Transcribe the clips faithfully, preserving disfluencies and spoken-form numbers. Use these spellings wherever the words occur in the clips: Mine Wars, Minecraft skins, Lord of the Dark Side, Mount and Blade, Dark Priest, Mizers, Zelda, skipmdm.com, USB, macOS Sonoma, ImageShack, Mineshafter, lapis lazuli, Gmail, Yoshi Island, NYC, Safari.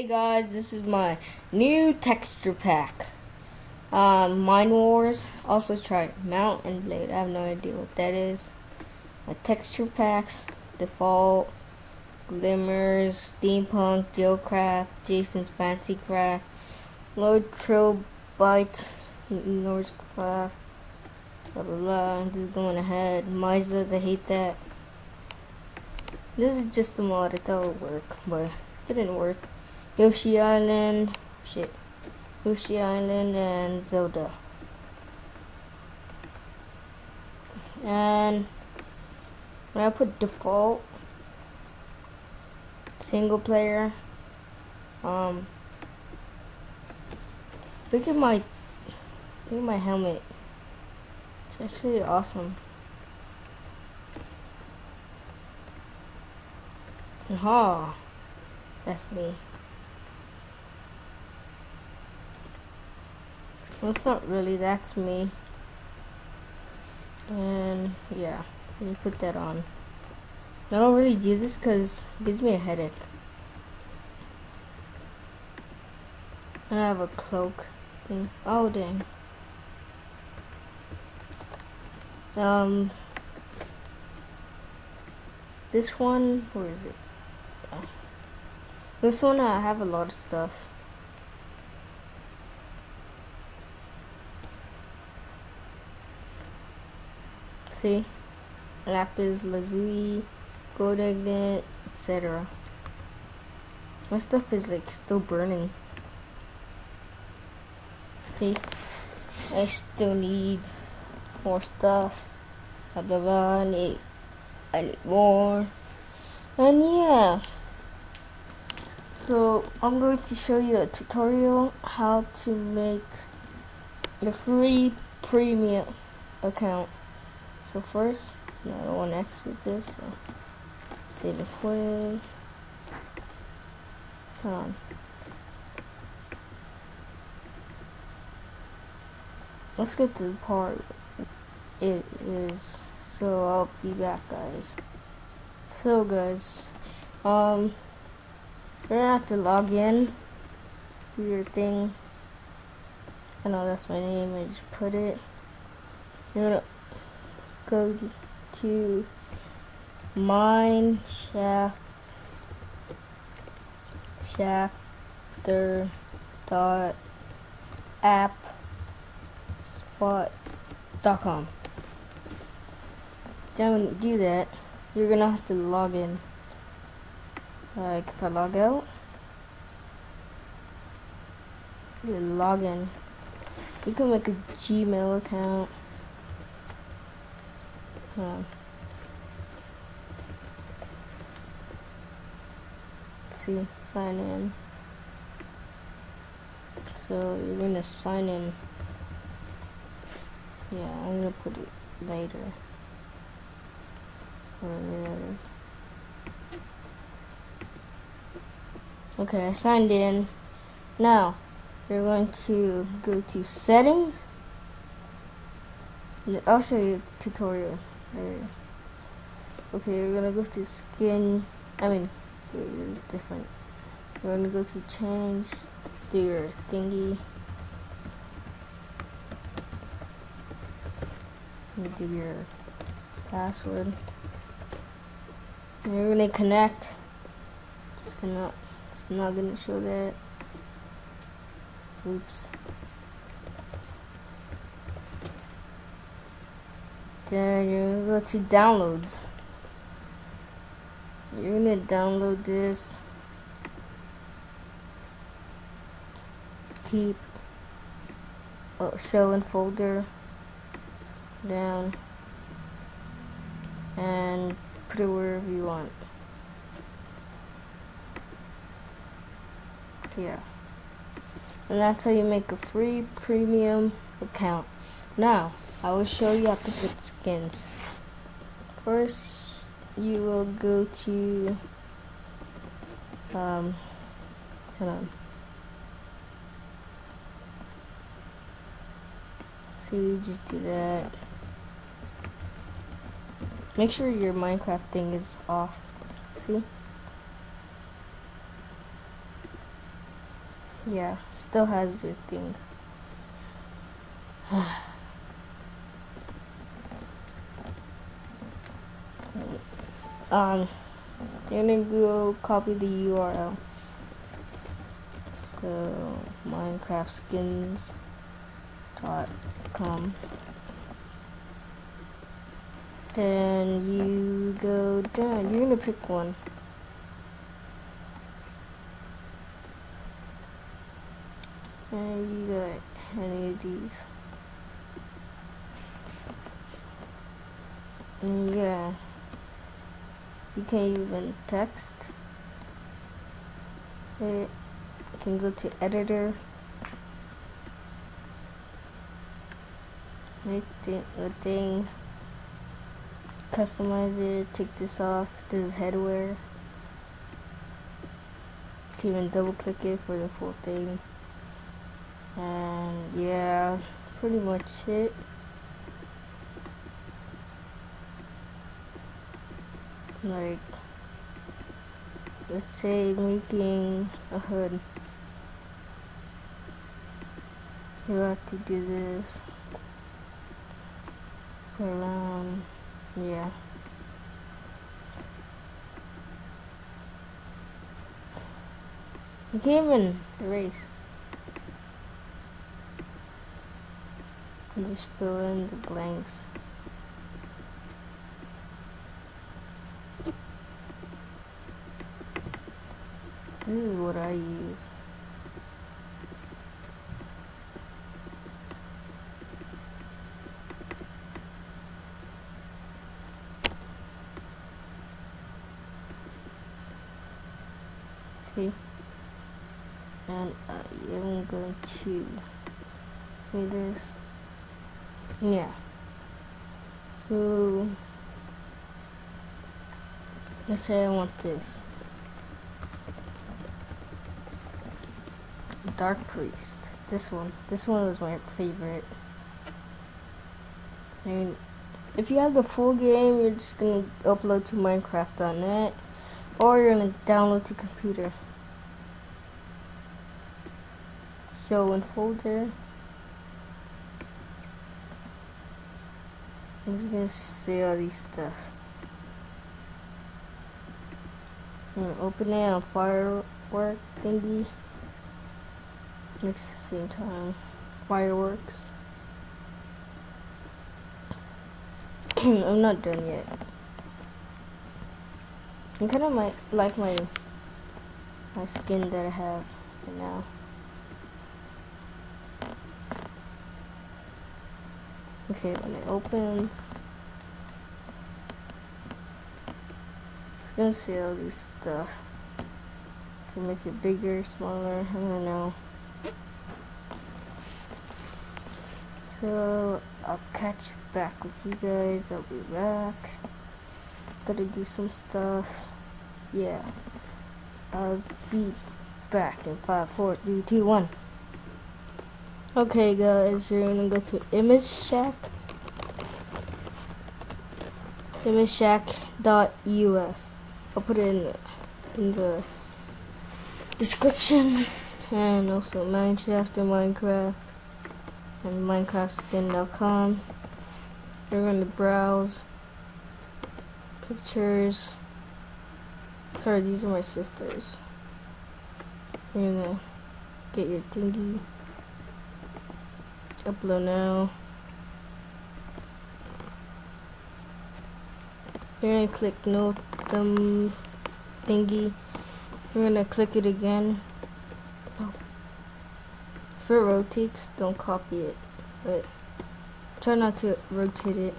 Hey guys, this is my new texture pack. Um, Mine Wars. Also tried Mount and Blade. I have no idea what that is. My texture packs: default, glimmers, steampunk, jailcraft, Jason's fancy craft, Lord Trill bites, Norse craft. Blah blah blah. This is the one I had. Mizers. I hate that. This is just a mod. I thought it would work, but it didn't work. Yoshi Island, shit, Yoshi Island and Zelda. And when I put default, single player, um, look at my, look at my helmet. It's actually awesome. Aha, that's me. Well, it's not really, that's me. And yeah, let me put that on. I don't really do this because it gives me a headache. And I have a cloak thing. Oh dang. Um, this one, where is it? Oh. This one, I have a lot of stuff. See, lapis lazuli, gold egg, et cetera. My stuff is like still burning. See, I still need more stuff. Blah blah blah. I need, I need more. And yeah, so I'm going to show you a tutorial how to make a free premium account. So first, no, I don't want to exit this, so save it quick. Turn on. Let's get to the part it is, so I'll be back guys. So guys, um, you're gonna have to log in, do your thing. I know that's my name, I just put it. You're gonna go to mineshafter dot app spot dot com. Then when you do that, you're gonna have to log in. Like if I log out, you log in. You can make a Gmail account. Um, see, sign in. So you're gonna sign in. Yeah, I'm gonna put it later. Whatever that is. Okay, I signed in. Now you're going to go to settings. I'll show you a tutorial. There. Okay, we're gonna go to skin. I mean, it's different. We're gonna go to change. Do your thingy. And do your password. And you're gonna connect. It's gonna. It's not gonna show that. Oops. Then you're gonna go to downloads. You're gonna download this. Keep oh, show in folder down and put it wherever you want. Yeah, and that's how you make a free premium account. Now I will show you how to put skins. First, you will go to, um, hold on. So you just do that. Make sure your Minecraft thing is off. See? Yeah, still has your things. um, I'm gonna go copy the U R L. So, minecraft skins dot com. Then you go down. You're gonna pick one. And you got any of these. And yeah. You can't even text. It you can go to editor. Make the thing. Customize it, take this off, this is headwear. You can even double click it for the full thing. And yeah, pretty much it. Like, let's say making a hood. You have to do this for around, yeah. You can't even erase. Just fill in the blanks. This is what I use. See? And I am going to do this. Yeah, so let's say I want this Dark Priest. This one, this one was my favorite. I mean, if you have the full game, you're just gonna upload to minecraft dot net, or you're gonna download to computer. Show in folder. I'm just gonna see all these stuff. I'm gonna open it on firework thingy. Next at the same time. Fireworks. I'm not done yet. I kinda might like my my skin that I have right now. Okay, when it opens, it's gonna see all this stuff. You can make it bigger, smaller, I don't know. So, I'll catch back with you guys, I'll be back. Gotta do some stuff. Yeah. I'll be back in five, four, three, two, one. Okay guys, you're gonna go to ImageShack, image shack dot U S. I'll put it in the, in the description, and also Mineshafter, Minecraft, and minecraft skin dot com. You're gonna browse pictures. Sorry, these are my sisters. You're gonna get your thingy. Upload now. You're gonna click no thumb thingy. You're gonna click it again. Oh. If it rotates, don't copy it. But try not to rotate it.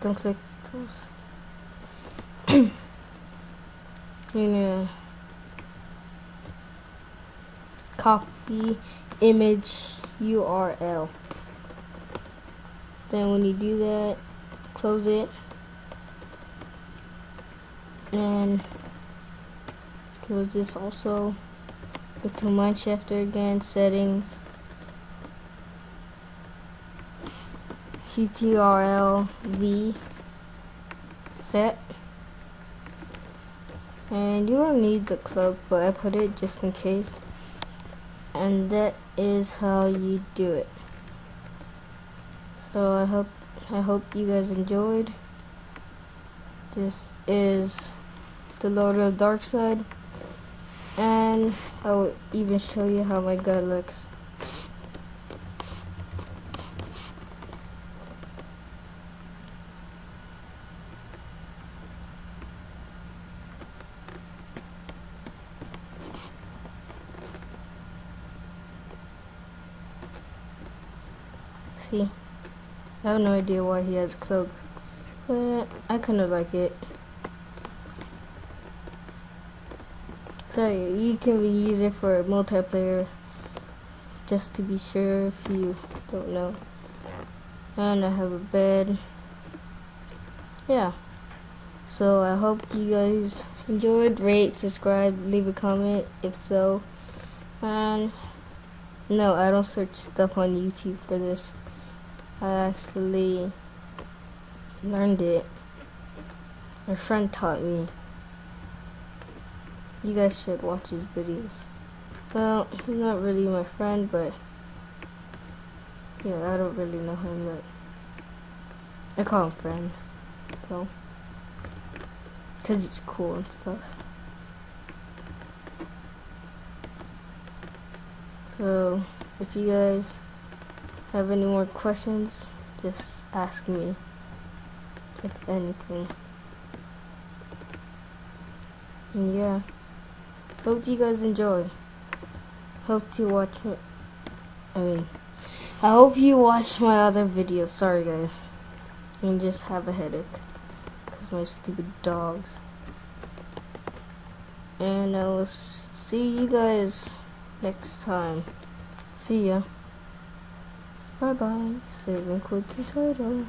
Don't click those. You're gonna copy image U R L. Then when you do that, close it and close this also. Go to Mineshafter again, settings, C T R L V, set. And you don't need the club, but I put it just in case. and that is how you do it. So I hope I hope you guys enjoyed. This is the Lord of the Dark Side, and I will even show you how my guy looks. See, I have no idea why he has a cloak, but I kind of like it. So you can use it for multiplayer, just to be sure if you don't know. And I have a bed. Yeah. So I hope you guys enjoyed. Rate, subscribe, leave a comment if so. And no, I don't search stuff on YouTube for this. I actually learned it. My friend taught me. You guys should watch his videos. Well, he's not really my friend, but yeah, I don't really know him, but I call him friend, so, cause he's cool and stuff. So, if you guys have any more questions, just ask me if anything. And yeah, hope you guys enjoy. Hope to watch my, I mean, I hope you watch my other videos. Sorry guys, I just have a headache because my stupid dogs. And I will see you guys next time. See ya. Bye bye. Save and quit the title.